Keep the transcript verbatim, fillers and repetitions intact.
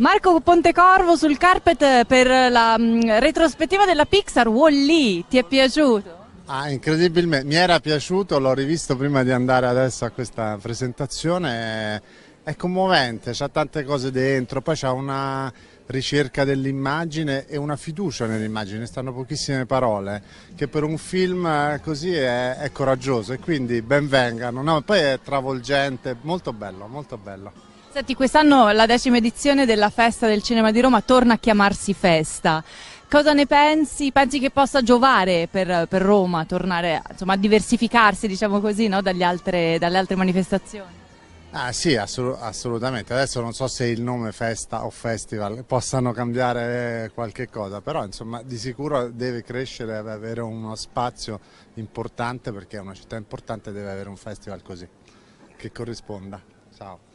Marco Pontecorvo sul carpet per la mh, retrospettiva della Pixar, Wall-E, ti è piaciuto? Ah, incredibilmente, mi era piaciuto, l'ho rivisto prima di andare adesso a questa presentazione, è commovente, c'ha tante cose dentro, poi c'ha una ricerca dell'immagine e una fiducia nell'immagine, stanno pochissime parole, che per un film così è, è coraggioso e quindi ben vengano, no? Poi è travolgente, molto bello, molto bello. Senti, quest'anno la decima edizione della Festa del Cinema di Roma torna a chiamarsi Festa. Cosa ne pensi? Pensi che possa giovare per, per Roma, tornare insomma, a diversificarsi, diciamo così, no? Dagli altre, dalle altre manifestazioni? Ah sì, assolut- assolutamente. Adesso non so se il nome Festa o Festival possano cambiare qualche cosa, però insomma di sicuro deve crescere, deve avere uno spazio importante, perché è una città importante, deve avere un festival così, che corrisponda. Ciao.